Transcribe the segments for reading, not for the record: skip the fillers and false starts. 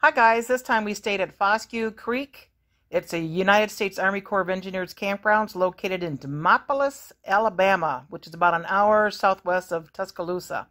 Hi guys, this time we stayed at Foscue Creek. It's a United States Army Corps of Engineers campground located in Demopolis, Alabama, which is about an hour southwest of Tuscaloosa.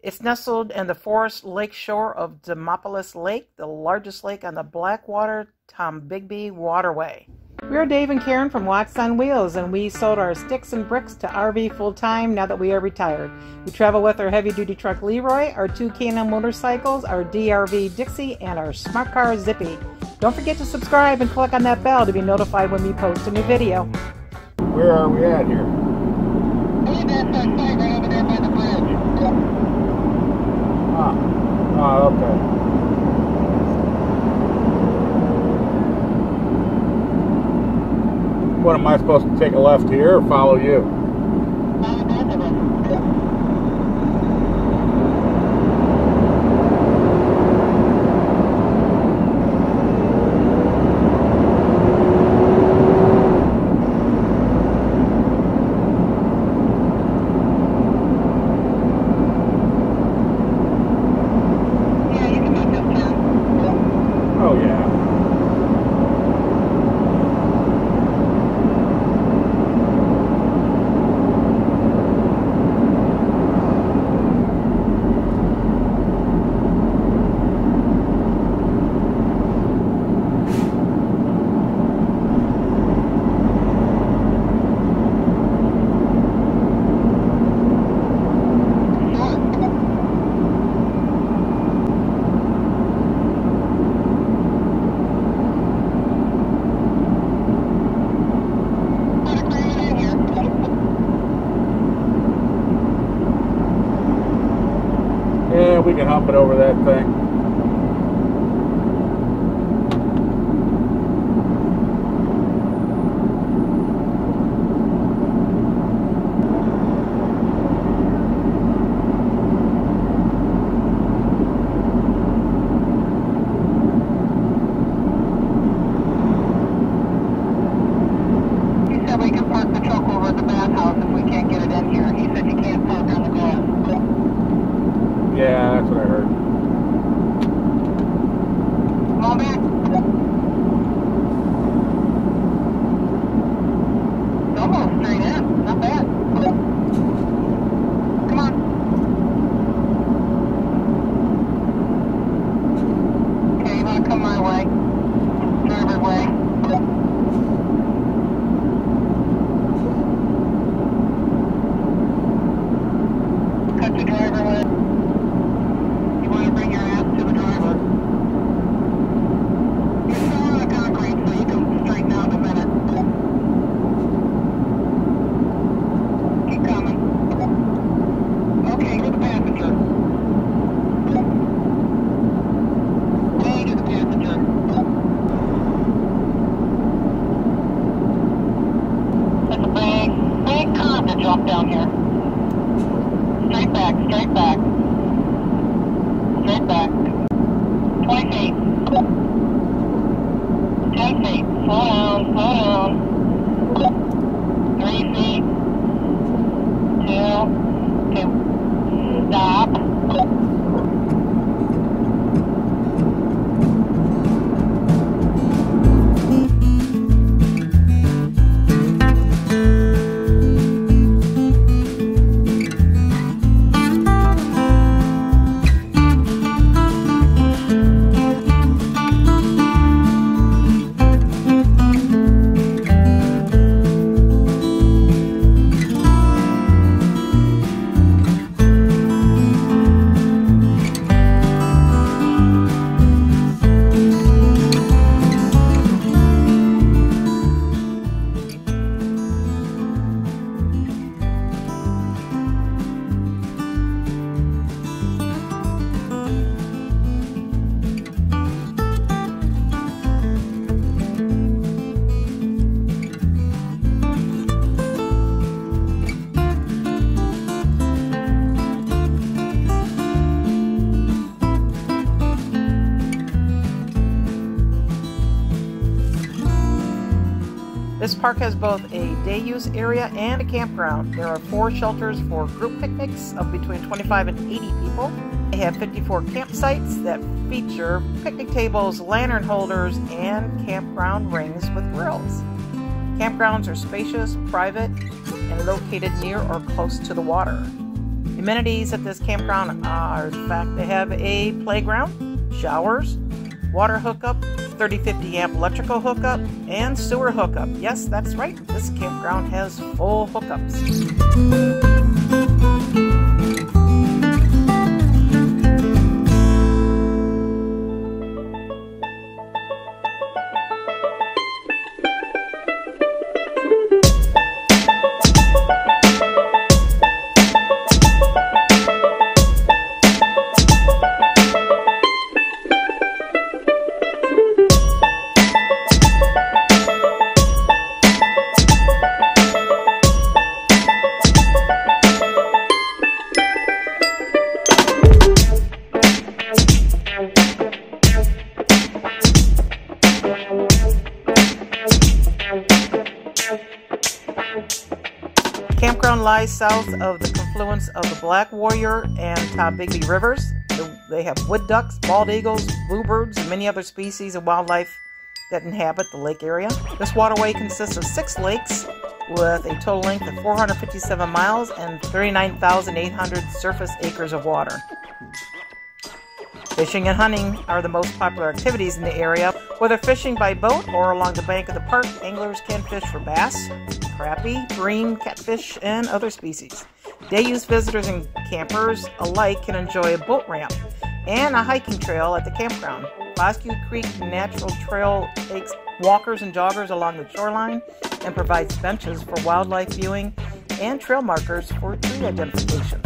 It's nestled in the forest lake shore of Demopolis Lake, the largest lake on the Blackwater-Tombigbee waterway. We're Dave and Karen from Walks on Wheels, and we sold our sticks and bricks to RV full-time now that we are retired. We travel with our heavy-duty truck Leroy, our two Can-Am motorcycles, our DRV Dixie, and our smart car Zippy. Don't forget to subscribe and click on that bell to be notified when we post a new video. Where are we at here? Right over there by the bridge. Okay. What am I supposed to take a left here or follow you? Follow both of them. Yeah, you can make up town. Oh yeah. We can hump it over that thing. He said we can park the truck over at the bathhouse if we can't get it in here. He said you can't park on the grass. Yeah, that's what I heard. Come on back. It's almost straight in. Not bad. Come on. Okay, you want to come my way? Starboard way. Drop down here. Straight back, straight back. Straight back. 20 feet. 10 feet. Slow down, slow down. 3 feet. 2. Stop. This park has both a day-use area and a campground. There are 4 shelters for group picnics of between 25 and 80 people. It have 54 campsites that feature picnic tables, lantern holders, and campground rings with grills. Campgrounds are spacious, private, and located near or close to the water. Amenities at this campground are the fact they have a playground, showers, water hookup, 3050 amp electrical hookup, and sewer hookup. Yes, that's right, this campground has full hookups. Campground lies south of the confluence of the Black Warrior and Tombigbee Rivers. They have wood ducks, bald eagles, bluebirds, and many other species of wildlife that inhabit the lake area. This waterway consists of 6 lakes with a total length of 457 miles and 39,800 surface acres of water. Fishing and hunting are the most popular activities in the area. Whether fishing by boat or along the bank of the park, anglers can fish for bass, crappie, bream, catfish, and other species. Day-use visitors and campers alike can enjoy a boat ramp and a hiking trail at the campground. Foscue Creek Natural Trail takes walkers and joggers along the shoreline and provides benches for wildlife viewing and trail markers for tree identification.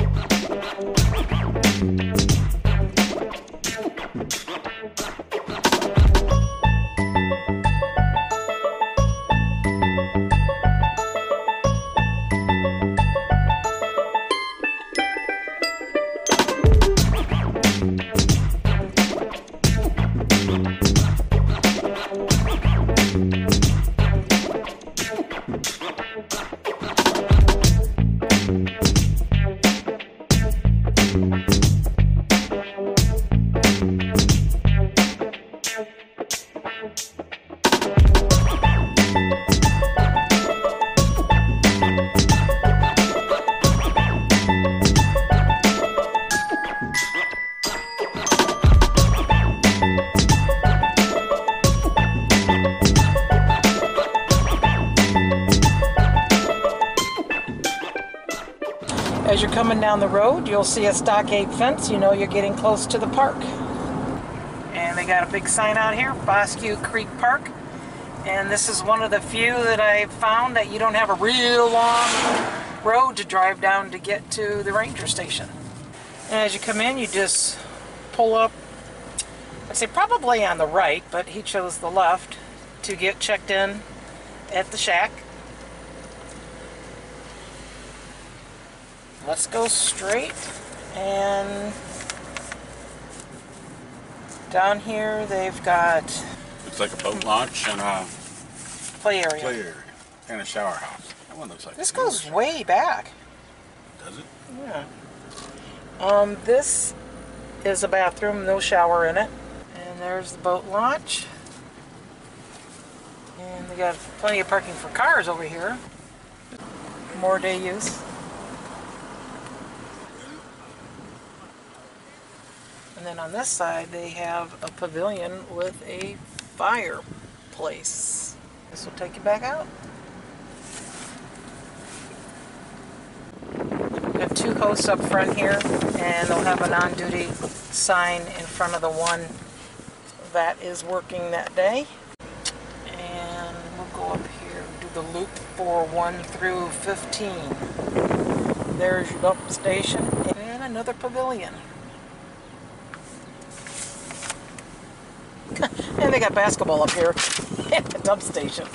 As you're coming down the road, you'll see a stockade fence. You know you're getting close to the park. And they got a big sign out here, Foscue Creek Park. And this is one of the few that I found that you don't have a real long road to drive down to get to the ranger station. And as you come in, you just pull up, I'd say probably on the right, but he chose the left to get checked in at the shack. Let's go straight, and down here they've got... Looks like a boat launch and a play area. And a shower house. That one looks like this goes way back. Does it? Yeah. This is a bathroom, no shower in it. And there's the boat launch. And they got plenty of parking for cars over here. More day use. And then on this side they have a pavilion with a fireplace. This will take you back out. We have 2 hosts up front here, and they'll have an on-duty sign in front of the one that is working that day. And we'll go up here and do the loop for 1 through 15. There's your dump station and another pavilion. And they got basketball up here at the dump station.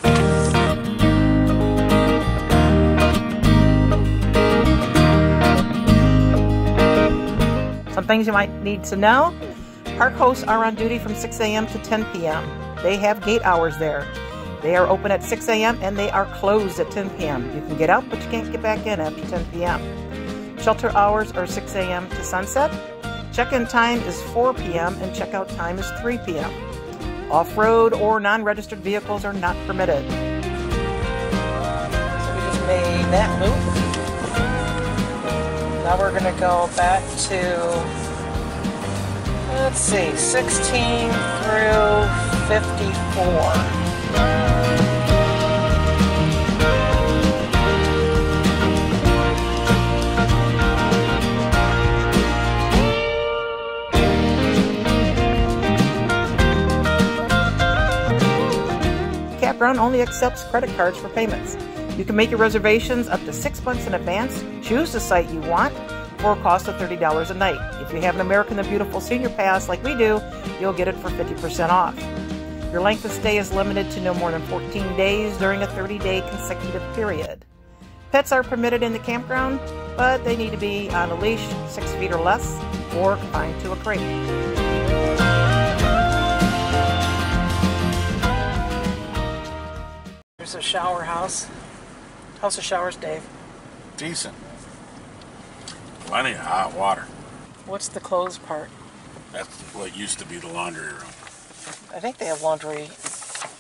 Some things you might need to know. Park hosts are on duty from 6 a.m. to 10 p.m. They have gate hours there. They are open at 6 a.m. and they are closed at 10 p.m. You can get out, but you can't get back in after 10 p.m. Shelter hours are 6 a.m. to sunset. Check-in time is 4 p.m. and check-out time is 3 p.m. Off-road or non-registered vehicles are not permitted. So we just made that loop. Now we're going to go back to, let's see, 16 through 54. Campground only accepts credit cards for payments. You can make your reservations up to 6 months in advance, choose the site you want, for a cost of $30 a night. If you have an American the Beautiful Senior Pass like we do, you'll get it for 50% off. Your length of stay is limited to no more than 14 days during a 30-day consecutive period. Pets are permitted in the campground, but they need to be on a leash, 6 feet or less, or confined to a crate. There's a shower house. How's the showers, Dave? Decent. Plenty of hot water. What's the clothes part? That's what used to be the laundry room. I think they have laundry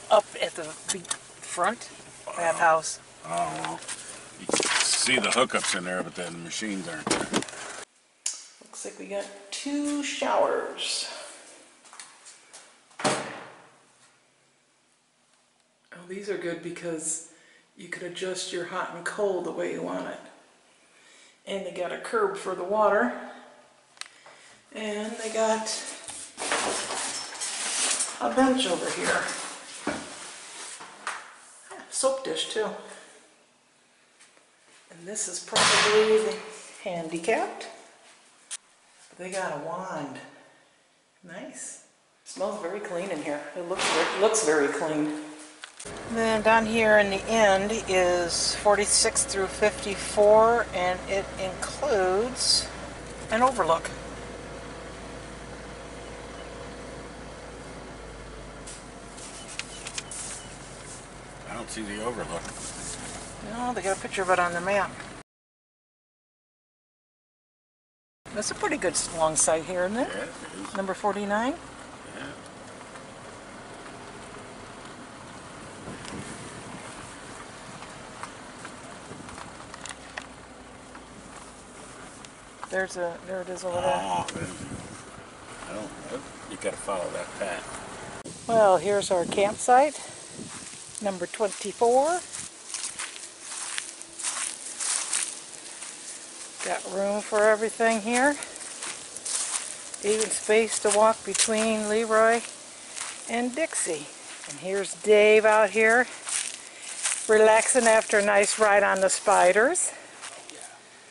up at the front of that house. Oh, you can see the hookups in there, but the machines aren't there. Looks like we got 2 showers. Oh, these are good because you can adjust your hot and cold the way you want it. And they got a curb for the water. And they got a bench over here. Soap dish too. And this is probably handicapped. They got a wand. Nice. Smells very clean in here. It looks very clean. And then down here in the end is 46 through 54, and it includes an overlook. See the overlook. No, they got a picture of it on the map. That's a pretty good long sight here, isn't it? Yeah, it is. Number 49? Yeah. There it is over there. Oh, I don't know. You gotta follow that path. Well, here's our campsite. Number 24. Got room for everything here. Even space to walk between Leroy and Dixie. And here's Dave out here relaxing after a nice ride on the spiders.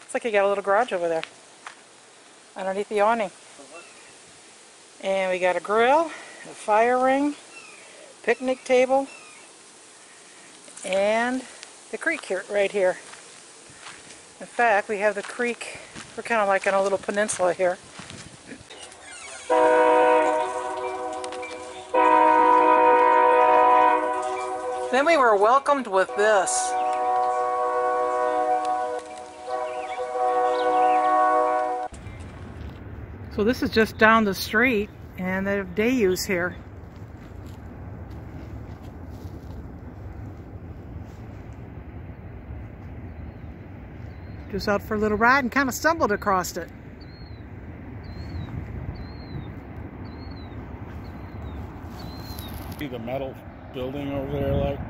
It's like you got a little garage over there underneath the awning. And we got a grill, a fire ring, picnic table, and the creek here, right here. In fact, we have the creek. We're kind of like on a little peninsula here. Then we were welcomed with this. So this is just down the street, and they have day use here. Just out for a little ride and kind of stumbled across it. See the metal building over there, like?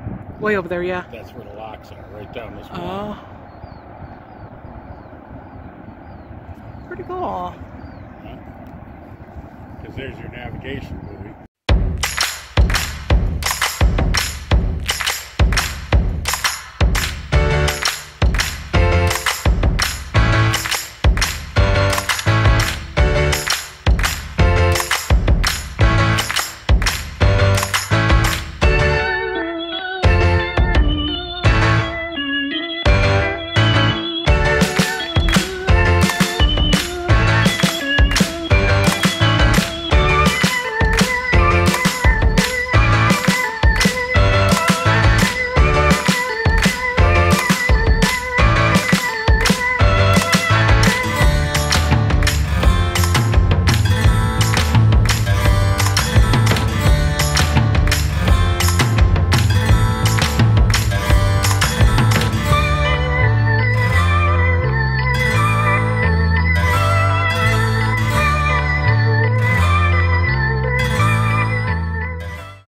Way over there, yeah. That's where the locks are, right down this way. Oh. Pretty cool. Because there's your navigation.